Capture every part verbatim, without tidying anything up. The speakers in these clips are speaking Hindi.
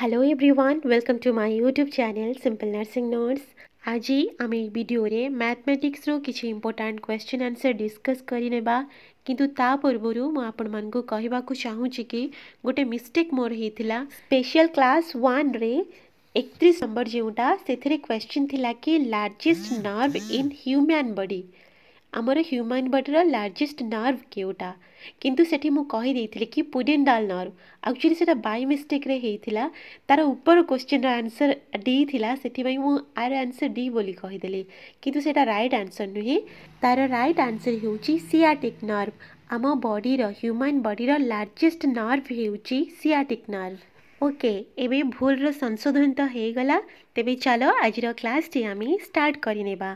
Hello everyone welcome to my YouTube channel simple nursing notes. আজি আমি এই ভিডিওরে ম্যাথমেটিক্সর কিছু ইম্পর্টাণ্ট কোশ্চেন আনসর ডিসকস করি নেবা, কিন্তু তা পূর্বরু মু আপনামানকু কহিবাকু চাহুছি কি গোটে মিস্টেক মোর হেইতিলা স্পেশাল ক্লাস वन রে एकतीस नंबर जोटा से क्वेश्चन थिला कि largest nerve in human body, आमर ह्यूमन बॉडी लार्जेस्ट नर्व केउटा, किंतु सेठी मु कहि देइथिले कि पुडिंडाल नर्व। एक्चुअली सेटा बाय मिस्टेक रे हेइथिला, तार ऊपर क्वेश्चन रा आंसर डी थिला, सेठी भाई मु आर आंसर डी बोली कहि देले, किंतु सेटा राइट आंसर नही। तार राइट आंसर हेउची सियाटिक नर्व। आम बॉडी रो ह्यूमन बॉडी रो लार्जेस्ट नर्व हेउची सियाटिक नर्व। ओके एबे भूल संशोधन तो हो गला, तेबे चलो आज क्लास टी आम स्टार्ट करनेबा।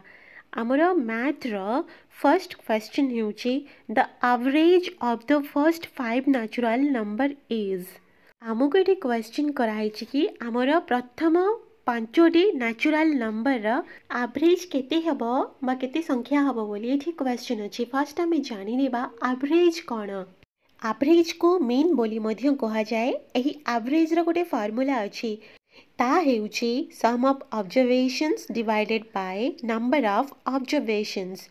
आमर मैथ रो फर्स्ट क्वेश्चन होउची the average of the first five natural number is. आमको ये क्वेश्चन कराई कि आमर प्रथम पांचोटी नेचुरल नंबर रो एवरेज केते हबो बा केते संख्या हबो बोली एठी क्वेश्चन अछि। फर्स्ट आम जानि नेबा एवरेज कोन। एवरेज को मेन बोली मध्य कहा जाए। एही एवरेज रो गोटे फार्मूला अछि, ता हेउची sum of observations divided by number of observations.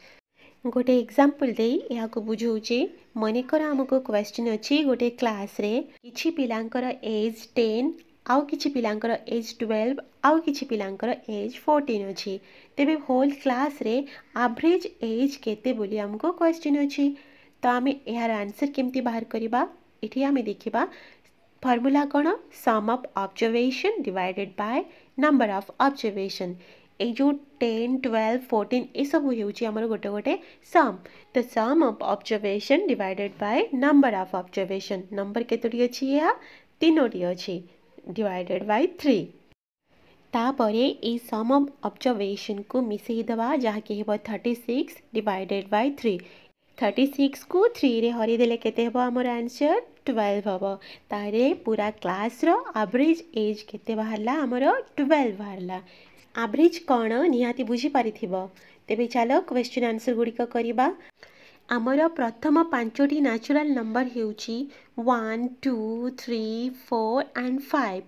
गोटे एग्जांपल दे या को बुझौची। मनेकर हमको क्वेश्चन अछि गोटे क्लास रे किछि पिलांकर एज टेन, आउ किछि पिलांकर एज ट्वेल्व, आउ किछि पिलांकर एज फोर्टीन अछि। तेबे होल क्लास रे एवरेज एज केते बोली हमको क्वेश्चन अछि। तो आम यार आंसर केमती बाहर करवा, ये आम देखा फर्मूला कौन sum of observation divided by number of observation. ये जो टेन ट्वेल्व फोर्टीन ये सब होमर गोटे गोटे सम। तो sum of observation divided by number of observation. Number केतोटी अच्छी या तीनोटी अच्छी डिवाइडेड बाय थ्री। तापरे ए सम ऑफ ऑब्जर्वेशन को मिसई दवा जहाँ कि thirty six divided by three. Thirty six को थ्री रे हरी देले केते हबो हमर आंसर ट्वेल्व हबो। तारे पूरा क्लास रो एवरेज एज केते बाहरला हमर ट्वेल्व बाहरला। एवरेज कोन निहाती बुझी पारिथिबो। तेबे चलो क्वेश्चन आंसर गुडिक करिबा। हमर प्रथम पांचोटी नेचुरल नंबर हेउची one two three four and five.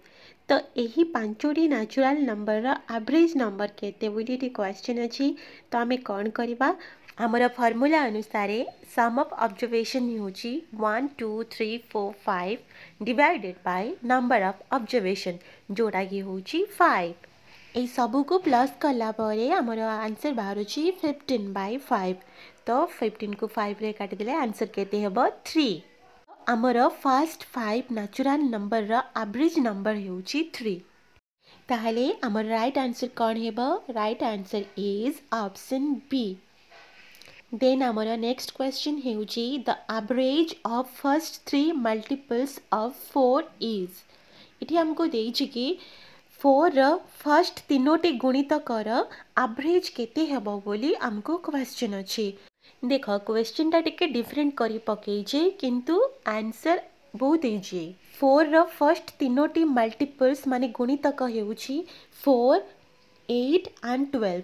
तो यही पांचोटी नेचुरल नंबर रो एवरेज नंबर केते बोली क्वेश्चन अछि। तो आमे कोन करिबा, हमर फॉर्मूला अनुसार सम ऑफ ऑब्जर्वेशन होची one two three four five divided by number of observation जोटा कि होची फाइव। ए सबू को प्लस कला परे हमर आंसर बाहरुची फिफ्टीन बाय फाइव। तो फिफ्टीन को फाइव रे काटि देले आंसर केते हबो थ्री। हमर फर्स्ट फाइव नेचुरल नंबर रा एवरेज नंबर होची थ्री। ताहले हमर राइट आंसर कोन हेबो? Right answer is option B. Then आमर नेक्स्ट क्वेश्चन हेउची the average of first three multiples of four is. इठी हमको देइची कि फोर रो फर्स्ट तीनोटी गुणित कर एवरेज केते हेबो बोली हमको क्वेश्चन अछि। देख क्वेश्चन टा टिके डिफरेंट करी पकेइची, किंतु आंसर बहुत इजी। फोर रो फर्स्ट तीनोटी मल्टीपल्स माने गुणितक हेउची फोर एट एंड ट्वेल्व।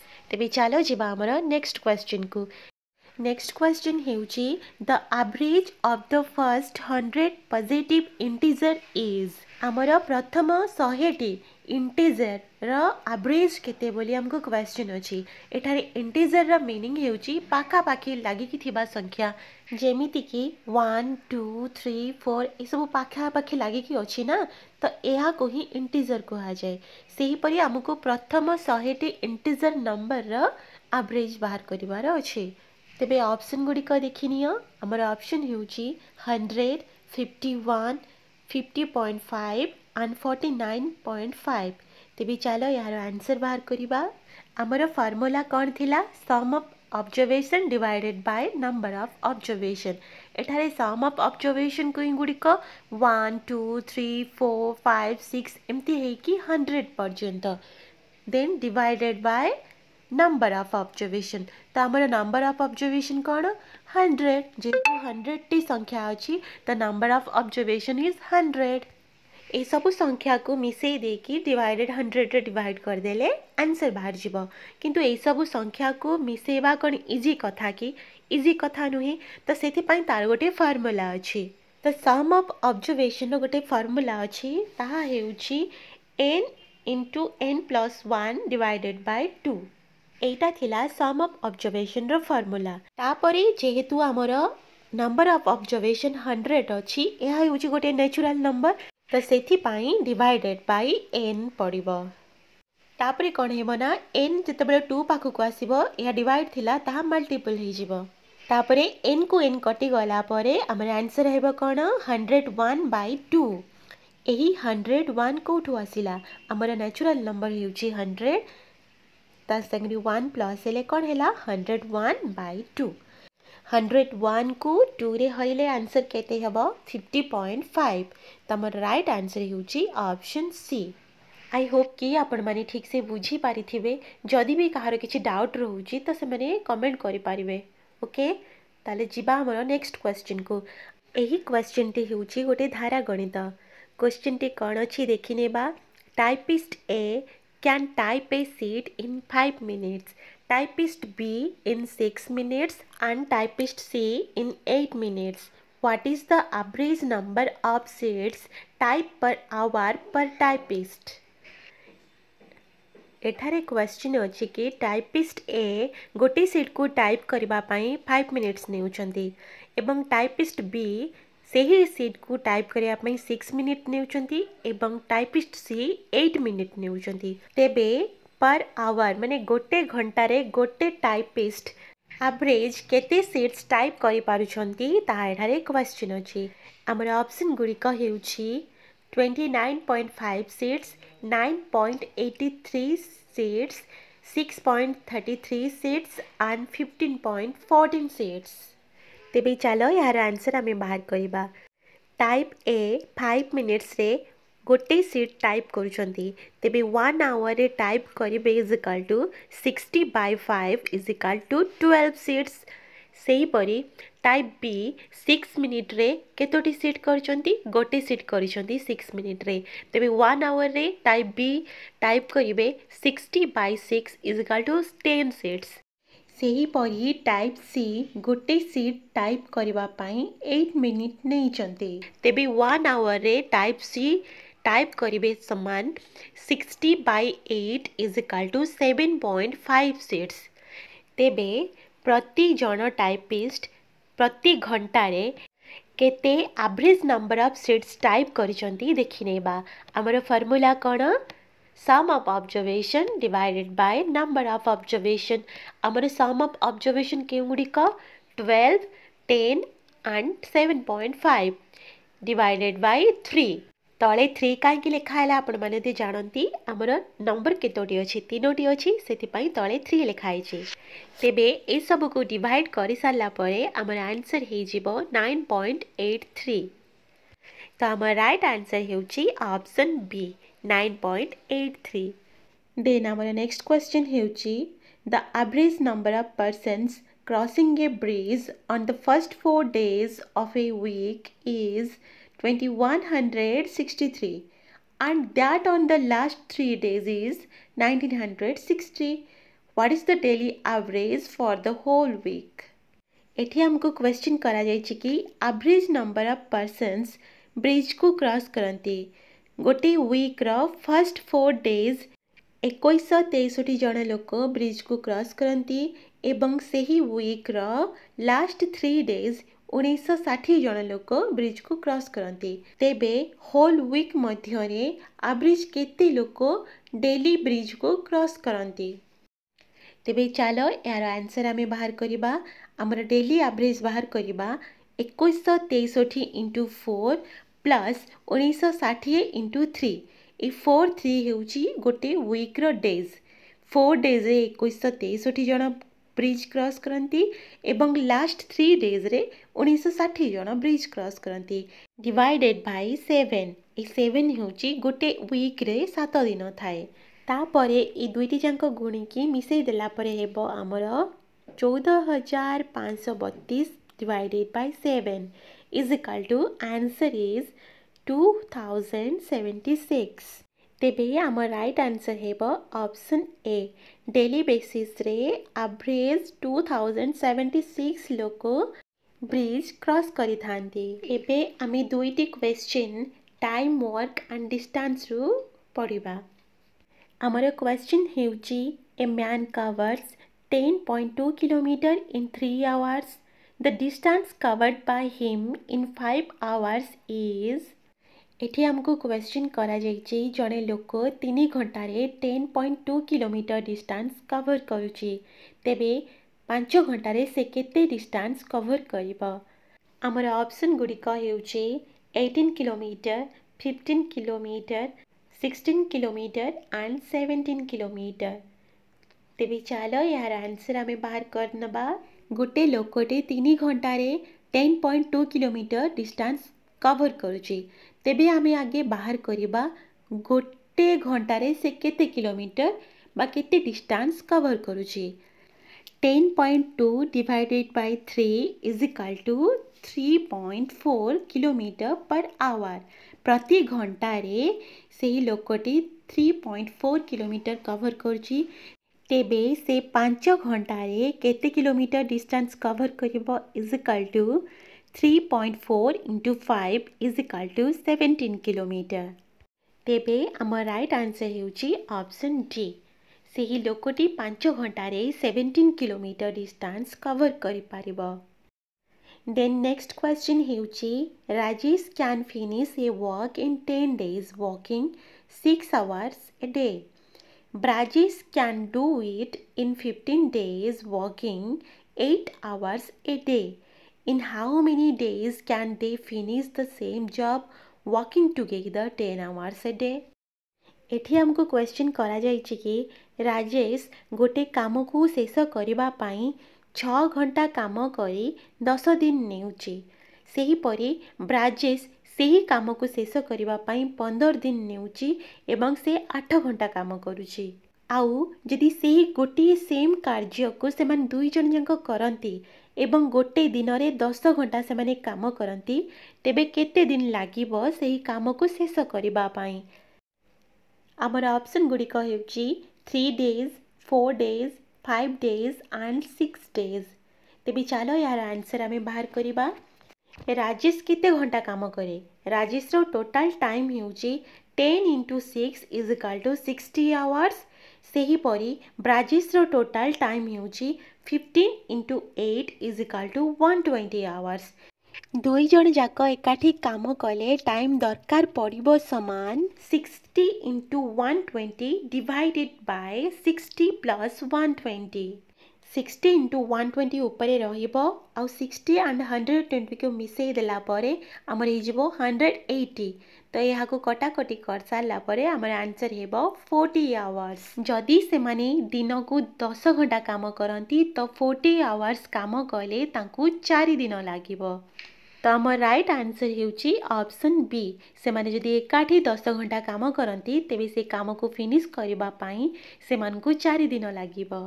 तेबे चलो जीवा हमर नेक्स्ट क्वेश्चन को। नेक्स्ट क्वेश्चन हेउची the average of the first hundred positive integer is. हमर प्रथम सौ टी इंटीजर रो एवरेज केते बोली हमको क्वेश्चन अछि। एठारे इंटीजर रो मीनिंग हेउची पाखा पाखी लागी कि थिबा संख्या, जेमिति कि वन टू थ्री फोर ए सब पाखा पाखी लागी कि अछि ना, तो यह को ही इंटीजर कहा जाए। से ही परी हमको प्रथम सौ टी इंटीजर नंबर रो एवरेज बाहर करिवार अछि। तेबे ऑप्शन गुडी को देखि नियो। हमर ऑप्शन हेउची hundred fifty one fifty point five and forty nine point five. तेबे चलो यार आंसर बाहर करिवा। हमर फार्मूला कोन थिला sum of observation divided by number of observation. एठारे सम अफ ऑब्जर्वेशन कोई गुड़िक one two three four five six एमती है हंड्रेड पर्यंत then divided by number of observation तो आम नंबर ऑफ ऑब्जर्वेशन कौन हंड्रेड जेहेतु हंड्रेड टी संख्या अच्छी तो number of observation is hundred ए सब संख्या को मिसई देकी डिवाइडेड हंड्रेड रे डिवाइड करदेले आंसर बाहर जीव किंतु ए सब संख्या को मिसईवा कौन इजी कथा कि इजी कथा नुहे तो से तार गोटे फर्मूला अच्छी तो सम ऑफ ऑब्जर्वेशन गोटे फर्मूला अच्छी ताहा N into N plus one divided by two एटा थिला सम ऑफ ऑब्जर्वेशन रो फर्मूला तापरे जेहेतु हमर नंबर ऑफ ऑब्जर्वेशन हंड्रेड अच्छी यह होची गोटे नेचुरल नंबर तो से डिवाइडेड बाय एन पड़ो तापर कौन होना एन जिते टू पाखक आसब यह डिवाइड थिला ताहा मल्टीपल होपर एन को एन कटिगला आमर आंसर है कौन हंड्रेड वन बाय टू यही हंड्रेड वन कौटू आसला आमर नेचुरल नंबर हो हंड्रेड तांगे वन प्लस हेले कौन है hundred one by two hundred one को टू रे हरिले आंसर केते हबो फिफ्टी पॉइंट फाइव तमर राइट आंसर होची ऑप्शन सी। आई होप कि आपण माने ठीक से बुझी पारी थिबे जदि भी कहार किछि डाउट रहउची तो से माने कमेंट करि पारिबे। ओके ताले जिबा हमर नेक्स्ट क्वेश्चन को एही क्वेश्चन टी होची गोटे धारा गणित क्वेश्चन टी कोन अछि देखि नेबा typist A can type a sheet in five minutes Typist B in six minutes and typist C in eight minutes. What is the average number of sheets typed per hour per typist? एठारे क्वेश्चन अच्छे कि टाइपिस्ट ए गोटे सीट को टाइप करने फाइव मिनिट्स नेउछंती एवं टाइपिस्ट बी सही सीट को टाइप करने सिक्स मिनिट नेउछंती एवं टाइपिस्ट सी एट मिनिट नेउछंती तेबे पर आवर माने गोटे घंटे गोटे टाइपिस्ट एवरेज केते सीट्स टाइप करि पारुछंती ताहा एठारे क्वेश्चन अछि हमर ऑप्शन गुड़िक हेउछि twenty nine point five sheets nine point eighty three sheets six point thirty three sheets and fifteen point fourteen sheets तेबे चलो यार आंसर हमें बाहर करिबा टाइप ए फाइव मिनिट्स रे गोटे सीट टाइप करुँच तेबे वन आवर रे टाइप करेंगे is equal to sixty by five is equal to twelve sheets से हीपरी टाइप बी सिक्स मिनिट रे केतोटी सीट करुँच गोटे सीट करुँच सिक्स मिनिट रे तेबे वन आवर रे टाइप बी टाइप करेंगे sixty by six is equal to ten sheets से हीपरी टाइप सी गोटे सीट टाइप करने एट मिनिट नहीं तेबे वन आवर रे टाइप सी टाइप करेंगे समान sixty by eight is equal to seven point five sheets तेबे प्रति जन टाइपिस्ट प्रति घंटे केते average number of sheets type करिसंती देखि नेबा हमर फॉर्मूला कोन sum of observation divided by number of observation हमर सम ऑफ ऑब्जर्वेशन के गुड़िक twelve ten and seven point five divided by three तले थ्री कहीं लिखाला आपड़ी जानती आमर नंबर केतोटी अच्छी तीनोटी अच्छी से तले थ्री लिखाई तेबे ए सब को डिवाइड कर सारापर आमर आंसर हो नाइन पॉइंट एट थ्री तो आम right answer option B nine point eight three. Then आम नेक्स्ट क्वेश्चन होची the average number of persons crossing a bridge on the first four days of a week is two thousand one hundred sixty-three and that on the last three days is nineteen sixty. What is the daily average for the whole week? एठी हमको क्वेश्चन करा जाइए कि average number of persons bridge को क्रॉस करती गोटे वीक रो फर्स्ट फोर डेज इक्कीस सौ तिरसठ जन लोक ब्रिज को क्रॉस करती एवं सही वीक रो लास्ट थ्री डेज उन्नीस षाठी जन लोक ब्रिज को क्रॉस करती तेबे होल वीक मध्य एवरेज केते लोक डेली ब्रिज को क्रॉस करती तेबे चलो यार आंसर आम बाहर करवा आमर डेली एवरेज बाहर करवा इक्कीस सौ तिरसठ इंटू फोर प्लस उन्नीस षाठी इंटू थ्री ए फोर थ्री होची गोटे वीक रो डेज फोर डेज इक्कीस सौ तिरसठ जन ब्रिज क्रॉस करती एवं लास्ट थ्री डेज रे उन्नीस सौ साठ जन ब्रिज क्रॉस करती डिवाइडेड बाय सेवेन ए सेवेन होची गोटे वीक रे सात दिन थाए तापर ए दुईटी जाक गुणिकी मिसई देला परे हेबो हमर चौदह हज़ार पाँच सौ बत्तीस divided by seven is equal to answer is two thousand seventy six. तेबे आम राइट आंसर हेबो ऑप्शन ए डेली बेसिस रे average two thousand seventy six लोक ब्रिज क्रॉस करी थांती। एबे आमी दुईटी question time work and distance रु पढ़िबा। आमर क्वेश्चन हेउची a man covers ten point two kilometre in three hours the distance covered by him in five hours is. एठी हमको क्वेश्चन करा जाइए जड़े लोक तीन घंटे ten point two kilometre distance cover करुच्ची तेबे पांच घंटे से केते डिस्टेंस कवर करिबा। हमर ऑप्शन गुड़िक हेउचे eighteen kilometre fifteen kilometre sixteen kilometre and seventeen kilometre. तेबे चलो यार आंसर आम बाहर कर नबा। गोटे लोकटे तीन घंटे ten point two kilometre distance cover करुच्ची तेबे आमे आगे बाहर करिबा गोटे घंटे से केते किलोमीटर बा केते डिस्टेंस कवर करुची। Ten point two divided by three is equal to three point four kilometre per hour. प्रति घंटे से ही लोकटी three point four kilometre cover करुची तेबे से पांच घंटे केते किलोमीटर डिस्टेंस कवर करिबो is equal to three point four into five is equal to seventeen kilometre. तेबे आम राइट आंसर होची ऑप्शन डी से ही लोकटी पांच घंटे सेवेन्टीन किलोमीटर डिस्टेंस कवर करि पारिबो। देन नेक्स्ट क्वेश्चन होची Rajesh can finish a work in ten days working six hours a day Brajesh can do it in fifteen days working eight hours a day. In how many days can they finish the same job walking together ten hours a day? एठी हमको क्वेश्चन करा जाइए कि राजेश गोटे काम को शेष करबा पई छ घंटा काम करी दस दिन नेउची सेही परी ब्राजेश सेही काम को शेष करबा पई पंद्रह दिन नेउची एवं से आठ घंटा काम करूची। आउ जदि सेही गोटे सेम कार्य को सेमान दुई जन जाक करंती एवं गोटे दिन में दस घंटा से माने काम करती तेबे केते दिन लागिब सेही काम को शेष करिबा पई। आमर ऑप्शन गुड़िक हेउची three days four days five days and six days. तेबे चलो यार आंसर आम बाहर करिबा। राजेश केते घंटा काम करे राजेश रो टोटल टाइम हेउची ten into six is equal to sixty hours. सेहीपरी ब्राजेश रो टोटल टाइम हेउची fifteen into eight is equal to one twenty hours. दुई जन जाक एकाठी काम कले टाइम दरकार पड़िबो समान sixty into one twenty divided by sixty plus one twenty. Sixty into one twenty उपरे रहिबो आउ सिक्सटी एंड हंड्रेड ट्वेंटी को मिसई देला परे हमर हिजबो हंड्रेड एटी। तो यहा को कटाकटी कर सारला परे हमर आंसर हेबो फोर्टी आवर्स। जदि से माने दिन को दस घंटा काम करंती तो फोर्टी आवर्स काम कले तांकु चार दिन लागिबो। तो हमर राइट आंसर हेउची ऑप्शन बी से माने जदि एकाठी दस घंटा काम करंती तेबे से काम को फिनिश करबा पई से मानकु चार दिन लागिबो।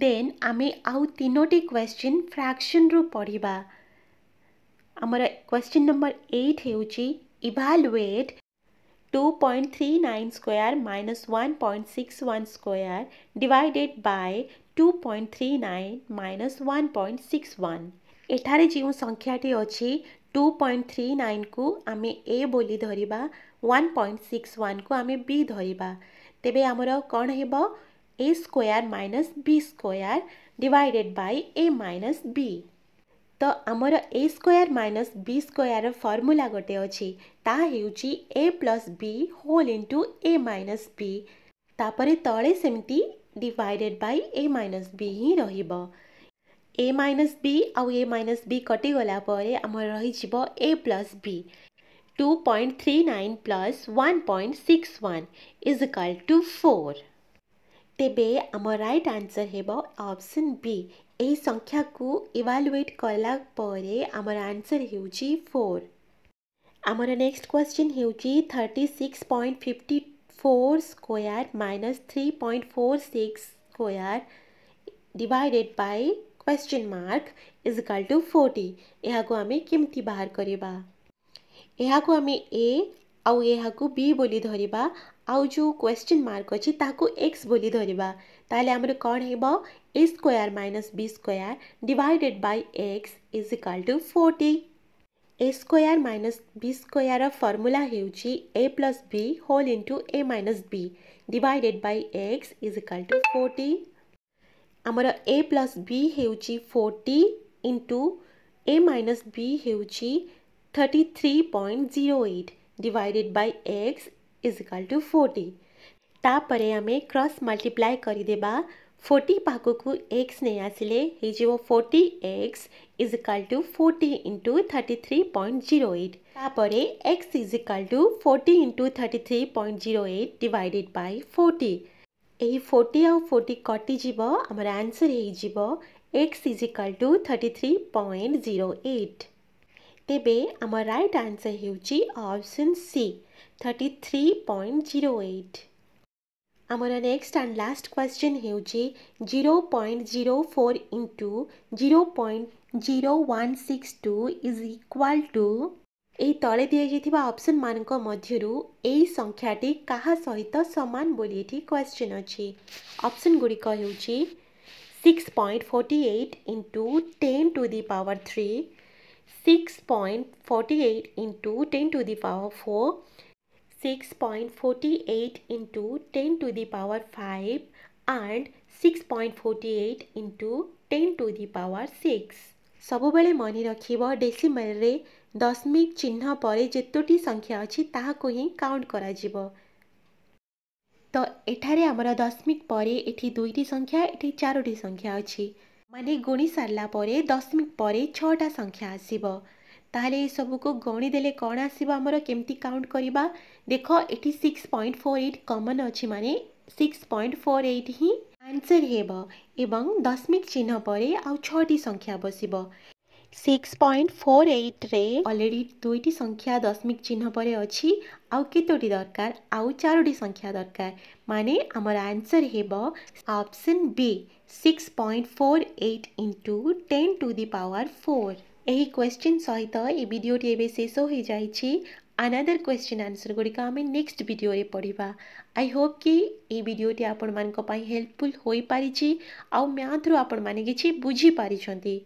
देन आमे आउ तीनोटी क्वेश्चन फ्रैक्शन रु पढ़िबा। आमर क्वेश्चन नंबर एट हेउची evaluate two point three nine square minus one point six one square divided by two point three nine minus one point six one. एठारे जो संख्याटी अछि टू पॉइंट थ्री नाइन को आमे ए बोली धरिबा वन पॉइंट सिक्स वन को आमे बी धरिबा। तेबे आमर कोन हेबो A square minus B square divided by A minus B. तो आमर A square minus B square formula गोटे अच्छी ता हेउची A plus B whole into A minus B तापरे तले सेमती divided by A minus B ही रहिबो। ए माइनस बी आउ ए माइनस बी कटि गला परे आमर रहिजिबो A plus B two point three nine plus one point six one is equal to four. तेबे आम राइट आंसर हेबो ऑप्शन बी। यही संख्या को इवालुएट करला परे आमर आंसर हेउची फोर। आमर नेक्स्ट क्वेश्चन हेउची thirty six point fifty four square minus three point four six square divided by question mark is equal to forty. यहाँ को आमे किमती बाहर करबा। यहाँ को आमे ए आउ यहाँ को बी बोली धरिबा, आउ जो क्वेश्चन मार्क अछि ताको एक्स बोली धरिबा। ताले हमर कोन हेबो A square minus B square divided by X is equal to forty. A square minus B square formula हेउची A plus B whole into A minus B divided by X is equal to forty. हमर ए प्लस बी हेउची forty into A minus B हेउची thirty three point zero eight divided by X is equal to forty. तापरे आमे क्रॉस मल्टीप्लाई करी देबा। फोर्टी पाको को एक्स ने आसिले हे जेव forty X is equal to forty into thirty three point zero eight. तापरे X is equal to forty into thirty three point zero eight divided by forty. एही फोर्टी आ फोर्टी कटि जीव, हमर आंसर हे जीव X is equal to thirty three point zero eight. तेबे आम राइट आंसर हेउची option C thirty three point zero eight. आमर नेक्स्ट एंड लास्ट क्वेश्चन हेउची zero point zero four into zero point zero one six two is equal to. एई तळे दिया जैथिबा ऑप्शन मानक मध्यरु एई संख्याटी काहा सहित समान बोली एठी क्वेश्चन अछि। ऑप्शन गुडी क हेउची six point forty eight into ten to the power three, six point forty eight into ten to the power four, six point four eight into ten to the power five and six point four eight into ten to the power six। सबो बड़े मनी रखिबो डेसिमल रे दशमिक चिन्ह परे जेतोटी संख्या अछि ताहा को ही काउंट करा जिवो। तो एठारे हमर दशमिक परे एठी दुईटी संख्या एठी चारोटी संख्या अछि, माने गुणी सरला परे दशमिक परे छटा संख्या आसीबो। ताहले ए सब को गणी देले कोन आसीबो हमर केमती काउंट करिबा। देखो एठी six point four eight common अछि, माने सिक्स पॉइंट फोर एट ही आंसर हेबो एवं दशमिक चिन्ह परे आ छटी संख्या बसिबो। सिक्स पॉइंट फोर एट रे ऑलरेडी दुईटी संख्या दशमिक चिन्ह परे अछि, आ केतोटी दरकार आ चारोटी संख्या दरकार, माने हमर आंसर हेबो option B six point four eight into ten to the power four। यही क्वेश्चन सहित ए भिडियोटी एबे शेष हो जाइछि। अनदर क्वेश्चन आंसर गुडी का हमें नेक्स्ट वीडियो रे पढ़िबा। आई होप कि ए भिडियोटी आपण मानको पई हेल्पफुल होई पारिछि आ मैथ रो आपण माने किछि बुझी पारिछंती।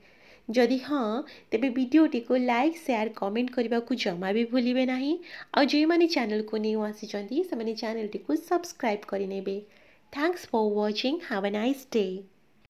जदि हां तबे भिडियोटी को लाइक शेयर कमेंट करबा को जमा भी भूलिबे नाही। आ जे माने चैनल को न्यू आसीछंती से माने चैनल टी को सब्सक्राइब करि नेबे। Thanks for watching. Have a nice day.